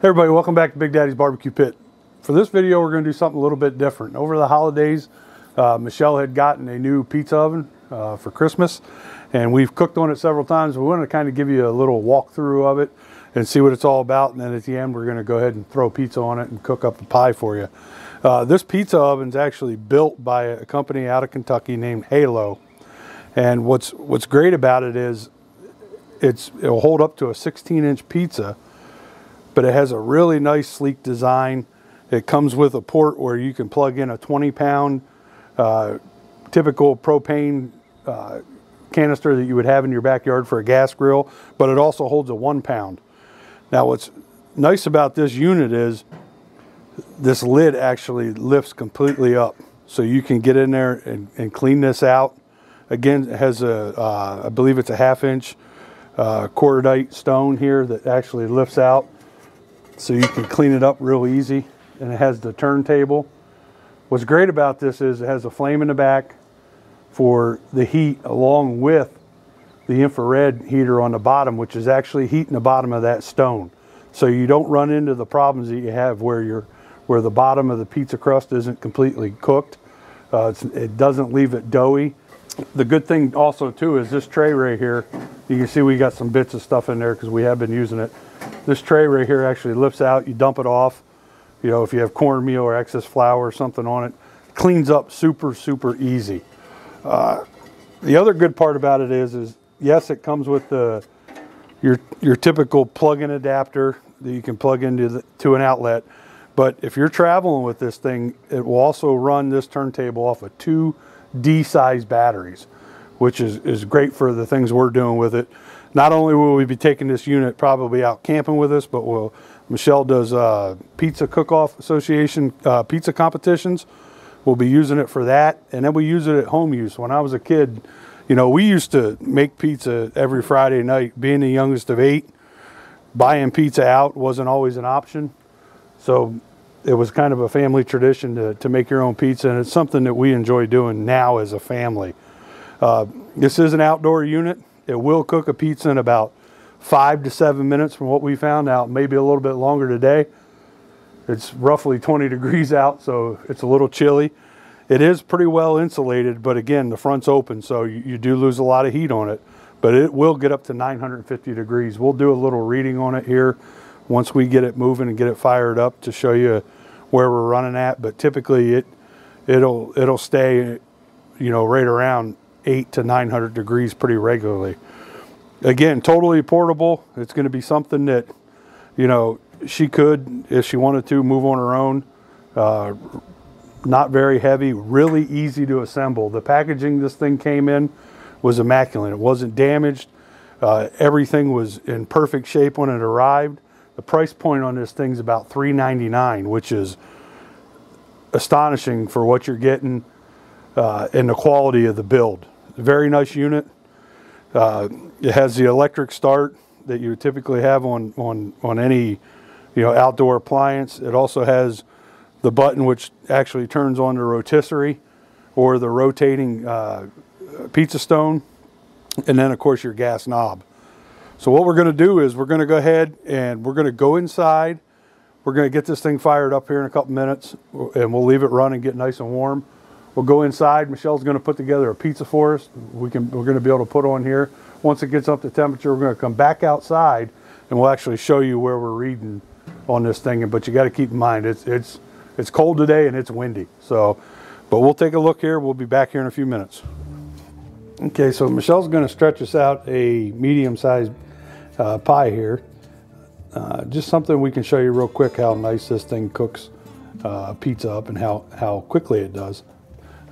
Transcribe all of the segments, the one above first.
Hey everybody, welcome back to Big Daddy's Barbecue Pit. For this video, we're going to do something a little bit different. Over the holidays, Michelle had gotten a new pizza oven for Christmas, and we've cooked on it several times. We want to kind of give you a little walkthrough of it and see what it's all about, and then at the end, we're going to go ahead and throw pizza on it and cook up a pie for you. This pizza oven's actually built by a company out of Kentucky named Halo, and what's great about it is it'll hold up to a 16-inch pizza, but it has a really nice sleek design. It comes with a port where you can plug in a 20-pound typical propane canister that you would have in your backyard for a gas grill, but it also holds a 1-pound. Now what's nice about this unit is this lid actually lifts completely up, so you can get in there and clean this out. Again, it has a I believe it's a 1/2-inch cordierite stone here that actually lifts out, so you can clean it up real easy. And it has the turntable. What's great about this is it has a flame in the back for the heat, along with the infrared heater on the bottom, which is actually heating the bottom of that stone. So you don't run into the problems that you have where the bottom of the pizza crust isn't completely cooked. It doesn't leave it doughy. The good thing also too is this tray right here. You can see we got some bits of stuff in there because we have been using it. This tray right here actually lifts out. You dump it off. You know, if you have cornmeal or excess flour or something on it, it cleans up super, super easy. The other good part about it is yes, it comes with your typical plug-in adapter that you can plug into to an outlet. But if you're traveling with this thing, it will also run this turntable off of 2 D-size batteries, which is great for the things we're doing with it. Not only will we be taking this unit probably out camping with us, but Michelle does Pizza Cook-off Association pizza competitions. We'll be using it for that, and then we use it at home use. When I was a kid, you know, we used to make pizza every Friday night. Being the youngest of 8, buying pizza out wasn't always an option. So it was kind of a family tradition to make your own pizza, and it's something that we enjoy doing now as a family. This is an outdoor unit. It will cook a pizza in about 5 to 7 minutes from what we found out, maybe a little bit longer today. It's roughly 20 degrees out, so it's a little chilly. It is pretty well insulated, but again, the front's open, so you do lose a lot of heat on it, but it will get up to 950 degrees. We'll do a little reading on it here once we get it moving and get it fired up to show you where we're running at, but typically it'll stay, you know, right around 800 to 900 degrees pretty regularly. Again, totally portable. It's going to be something that, you know, she could, if she wanted to, move on her own. Not very heavy, really easy to assemble. The packaging this thing came in was immaculate. It wasn't damaged. Everything was in perfect shape when it arrived. The price point on this thing's about $3.99, which is astonishing for what you're getting and the quality of the build. Very nice unit. It has the electric start that you typically have on any, you know, outdoor appliance. It also has the button which actually turns on the rotisserie or the rotating pizza stone, and then of course your gas knob. So what we're going to do is we're going to go ahead and we're going to go inside. We're going to get this thing fired up here in a couple minutes, and we'll leave it run and get nice and warm. We'll go inside. Michelle's going to put together a pizza for us. We're going to be able to put on here. Once it gets up to temperature, we're going to come back outside, and we'll actually show you where we're reading on this thing. But you got to keep in mind it's cold today and it's windy. So, but we'll take a look here. We'll be back here in a few minutes. Okay, so Michelle's going to stretch us out a medium-sized pie here. Just something we can show you real quick how nice this thing cooks pizza up and how quickly it does.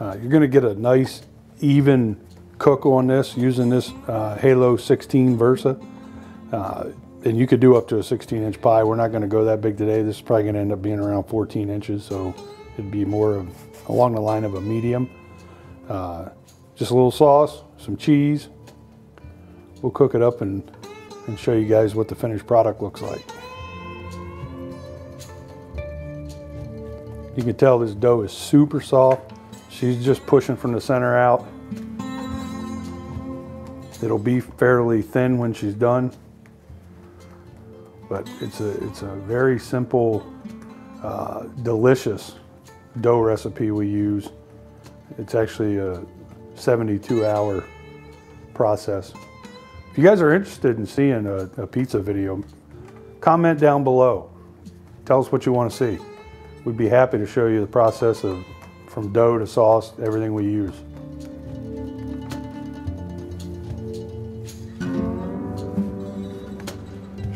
You're going to get a nice even cook on this using this Halo 16 Versa, and you could do up to a 16-inch pie. We're not going to go that big today. This is probably going to end up being around 14 inches, so it'd be more of along the line of a medium. Just a little sauce, some cheese. We'll cook it up and show you guys what the finished product looks like. You can tell this dough is super soft. She's just pushing from the center out. It'll be fairly thin when she's done. But it's a very simple, delicious dough recipe we use. It's actually a 72-hour process. If you guys are interested in seeing a pizza video, comment down below. Tell us what you want to see. We'd be happy to show you the process of from dough to sauce, everything we use.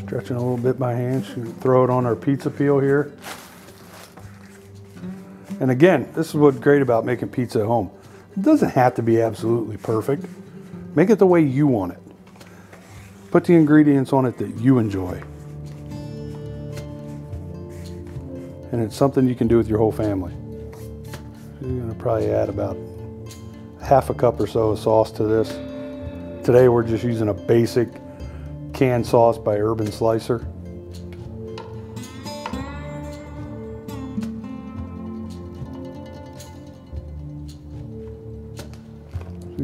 Stretching a little bit by hand, throw it on our pizza peel here. And again, this is what's great about making pizza at home. It doesn't have to be absolutely perfect. Make it the way you want it. Put the ingredients on it that you enjoy. And it's something you can do with your whole family. You're gonna probably add about half a cup or so of sauce to this. Today we're just using a basic canned sauce by Urban Slicer.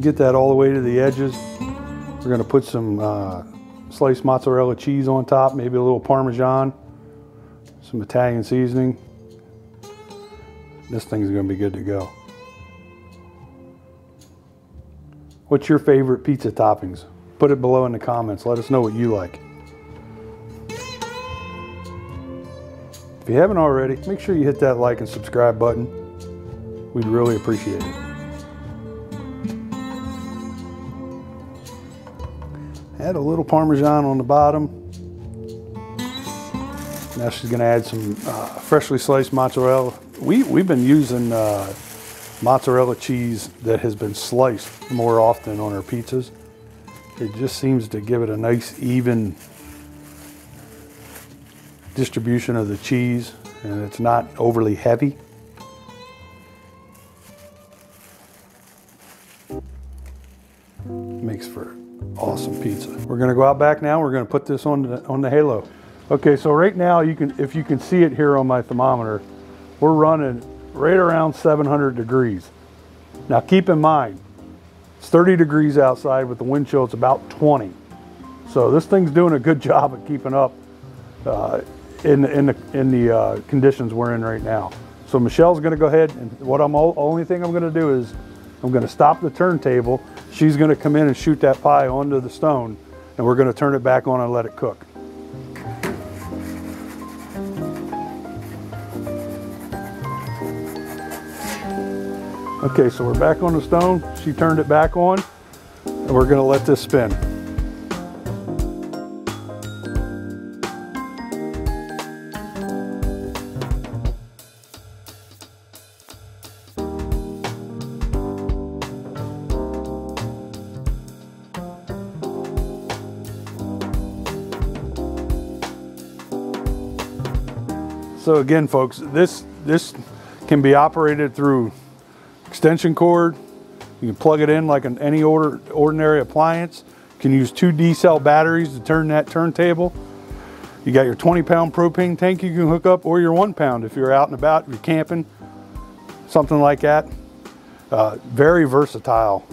Get that all the way to the edges. We're gonna put some sliced mozzarella cheese on top, maybe a little Parmesan, some Italian seasoning. This thing's gonna be good to go. What's your favorite pizza toppings? Put it below in the comments. Let us know what you like. If you haven't already, make sure you hit that like and subscribe button. We'd really appreciate it. Add a little Parmesan on the bottom. Now she's gonna add some freshly sliced mozzarella. We've been using mozzarella cheese that has been sliced more often on our pizzas. It just seems to give it a nice even distribution of the cheese, and it's not overly heavy. Makes for awesome pizza. We're gonna go out back now. We're gonna put this on the Halo. Okay, so right now if you can see it here on my thermometer, we're running right around 700 degrees. Now keep in mind, it's 30 degrees outside with the wind chill. It's about 20. So this thing's doing a good job at keeping up in the conditions we're in right now. So Michelle's gonna go ahead, and only thing I'm gonna do is I'm gonna stop the turntable. She's gonna come in and shoot that pie onto the stone, and we're gonna turn it back on and let it cook. Okay, so we're back on the stone. She turned it back on, and we're gonna let this spin. So again, folks, this can be operated through extension cord. You can plug it in like any ordinary appliance. You can use 2 D-cell batteries to turn that turntable. You got your 20-pound propane tank you can hook up, or your 1-pound if you're out and about, if you're camping, something like that. Very versatile,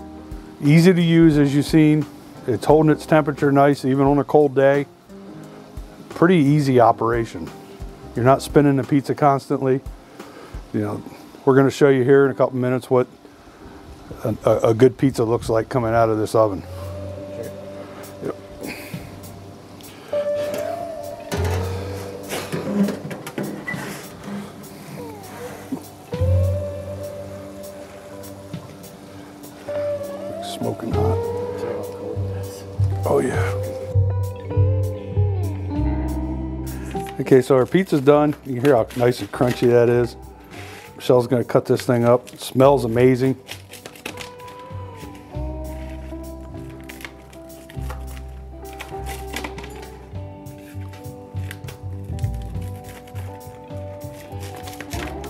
easy to use as you've seen. It's holding its temperature nice, even on a cold day. Pretty easy operation. You're not spinning the pizza constantly. You know, we're gonna show you here in a couple minutes what a good pizza looks like coming out of this oven. Yep. It's smoking hot. Oh yeah. Okay, so our pizza's done. You can hear how nice and crunchy that is. Michelle's gonna cut this thing up. It smells amazing.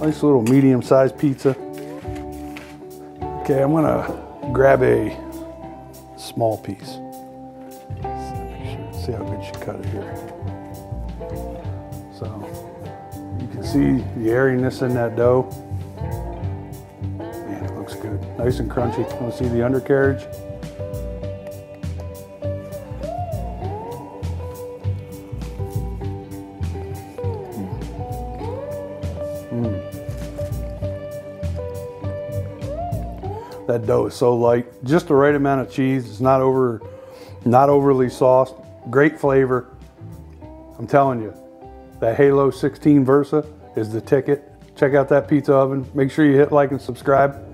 Nice little medium-sized pizza. Okay, I'm gonna grab a small piece. See how good she cut it here. So you can see the airiness in that dough. Man, it looks good. Nice and crunchy. Want to see the undercarriage? that dough. So like just the right amount of cheese. It's not overly sauced. Great flavor. I'm telling you, that Halo 16 Versa is the ticket. Check out that pizza oven. Make sure you hit like and subscribe.